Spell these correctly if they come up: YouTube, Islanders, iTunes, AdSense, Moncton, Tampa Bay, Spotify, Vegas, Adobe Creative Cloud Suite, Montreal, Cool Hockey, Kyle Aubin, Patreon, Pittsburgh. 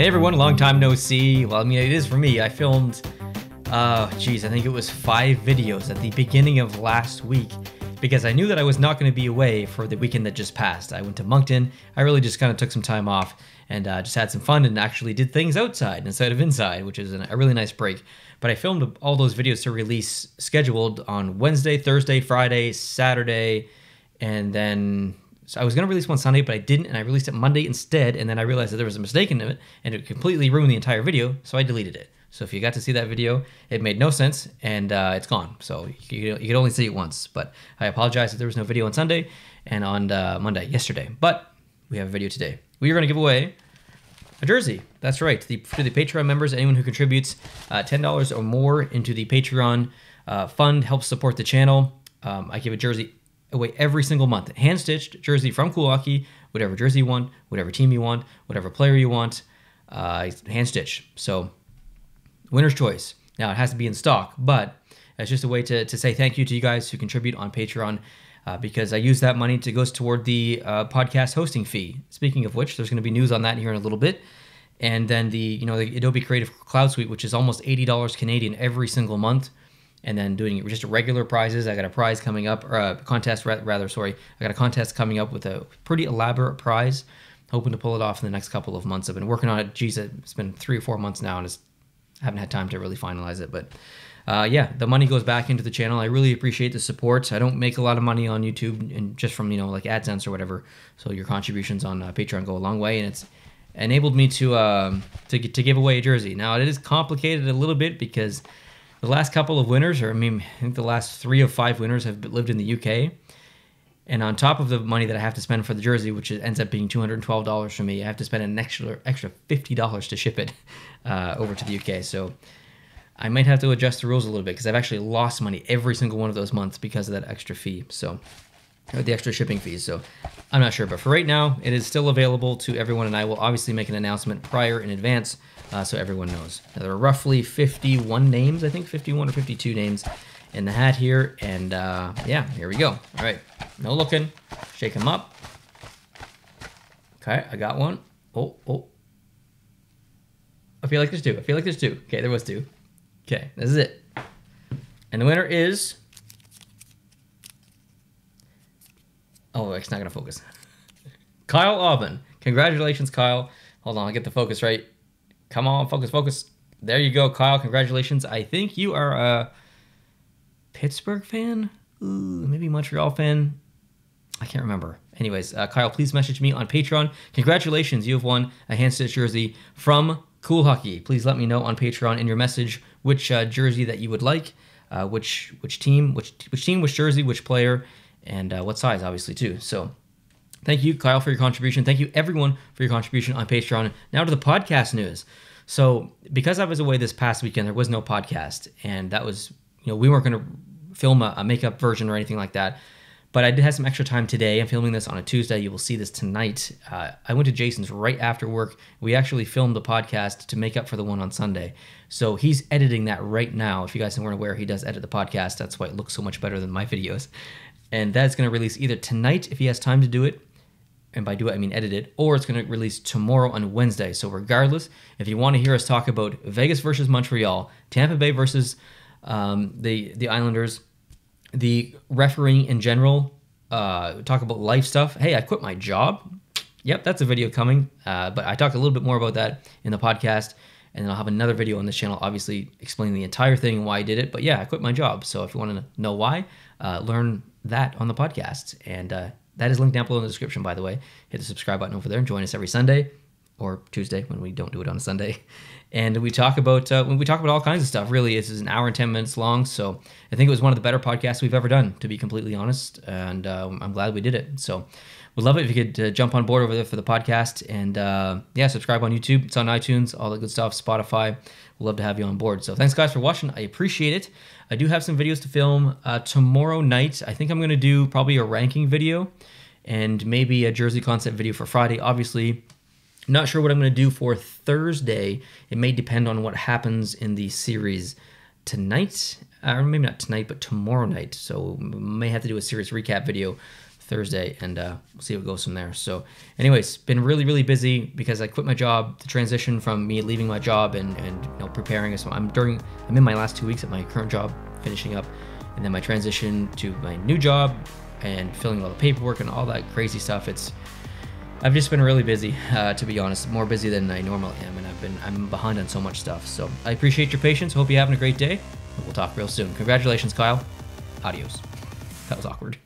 Hey everyone, long time no see. Well, I mean, it is for me. I filmed, I think it was 5 videos at the beginning of last week because I knew that I was not going to be away for the weekend that just passed. I went to Moncton. I really just kind of took some time off and just had some fun and actually did things outside instead of inside, which is a really nice break. But I filmed all those videos to release scheduled on Wednesday, Thursday, Friday, Saturday, and then... so I was going to release one Sunday, but I didn't, and I released it Monday instead, and then I realized that there was a mistake in it, and it completely ruined the entire video, so I deleted it. So if you got to see that video, it made no sense, and it's gone. So you could only see it once, but I apologize if there was no video on Sunday and on Monday, yesterday. But we have a video today. We are going to give away a jersey. That's right, to the Patreon members, anyone who contributes $10 or more into the Patreon fund helps support the channel. I give a jersey away every single month. Hand-stitched jersey from Cool Hockey, whatever jersey you want, whatever team you want, whatever player you want, hand-stitched. So, winner's choice. Now, it has to be in stock, but it's just a way to say thank you to you guys who contribute on Patreon because I use that money to go toward the podcast hosting fee. Speaking of which, there's going to be news on that here in a little bit. And then the Adobe Creative Cloud Suite, which is almost $80 Canadian every single month. And then doing just regular prizes. I got a prize coming up, or a contest rather, sorry. I got a contest coming up with a pretty elaborate prize. Hoping to pull it off in the next couple of months. I've been working on it. Geez, it's been 3 or 4 months now, and I haven't had time to really finalize it. But yeah, the money goes back into the channel. I really appreciate the support. I don't make a lot of money on YouTube, and just from like AdSense or whatever. So your contributions on Patreon go a long way, and it's enabled me to give away a jersey. Now it is complicated a little bit because the last couple of winners, or I mean, I think the last 3 of 5 winners have lived in the UK. And on top of the money that I have to spend for the jersey, which ends up being $212 for me, I have to spend an extra $50 to ship it over to the UK. So I might have to adjust the rules a little bit because I've actually lost money every single one of those months because of that extra fee. So the extra shipping fees. So I'm not sure. But for right now, it is still available to everyone. And I will obviously make an announcement prior in advance so everyone knows. Now, there are roughly 51 names, I think 51 or 52 names in the hat here. And yeah, here we go. All right. No looking. Shake them up. Okay. I got one. Oh, oh. I feel like there's 2. I feel like there's 2. Okay. There was 2. Okay. This is it. And the winner is... oh, it's not going to focus. Kyle Aubin. Congratulations, Kyle. Hold on, I'll get the focus right. Come on, focus, focus. There you go, Kyle. Congratulations. I think you are a Pittsburgh fan? Ooh, maybe Montreal fan? I can't remember. Anyways, Kyle, please message me on Patreon. Congratulations, you have won a hand-stitched jersey from Cool Hockey. Please let me know on Patreon in your message which jersey that you would like, which team, which jersey, which player, and what size, obviously, too. So thank you, Kyle, for your contribution. Thank you, everyone, for your contribution on Patreon. Now to the podcast news. So because I was away this past weekend, there was no podcast, and that was, we weren't going to film a makeup version or anything like that. But I did have some extra time today. I'm filming this on a Tuesday. You will see this tonight. I went to Jason's right after work. We actually filmed the podcast to make up for the one on Sunday. So he's editing that right now. If you guys weren't aware, he does edit the podcast. That's why it looks so much better than my videos. And that's going to release either tonight, if he has time to do it, and by do it, I mean edit it, or it's going to release tomorrow on Wednesday. So regardless, if you want to hear us talk about Vegas versus Montreal, Tampa Bay versus the Islanders, the refereeing in general, talk about life stuff. Hey, I quit my job. Yep, that's a video coming. But I talk a little bit more about that in the podcast. And then I'll have another video on this channel, obviously explaining the entire thing and why I did it. But yeah, I quit my job. So if you want to know why, learn that on the podcast. And that is linked down below in the description, by the way. Hit the subscribe button over there and join us every Sunday or Tuesday when we don't do it on a Sunday. And we talk about all kinds of stuff, really. This is an hour and 10 minutes long. So I think it was one of the better podcasts we've ever done, to be completely honest. And I'm glad we did it. So we'd love it if you could jump on board over there for the podcast. And yeah, subscribe on YouTube. It's on iTunes, all that good stuff, Spotify. We'd love to have you on board. So thanks, guys, for watching. I appreciate it. I do have some videos to film tomorrow night. I think I'm going to do probably a ranking video and maybe a jersey concept video for Friday, obviously. Not sure what I'm going to do for Thursday. It may depend on what happens in the series tonight. Or maybe not tonight, but tomorrow night. So we may have to do a series recap video Thursday, and we'll see what goes from there. So anyways, been really, really busy because I quit my job. The transition from me leaving my job and you know, preparing. So I'm in my last 2 weeks at my current job, finishing up, and then my transition to my new job and filling all the paperwork and all that crazy stuff. I've just been really busy, to be honest, more busy than I normally am, and I'm behind on so much stuff. So I appreciate your patience. Hope you're having a great day, and we'll talk real soon. Congratulations, Kyle. Adios. That was awkward.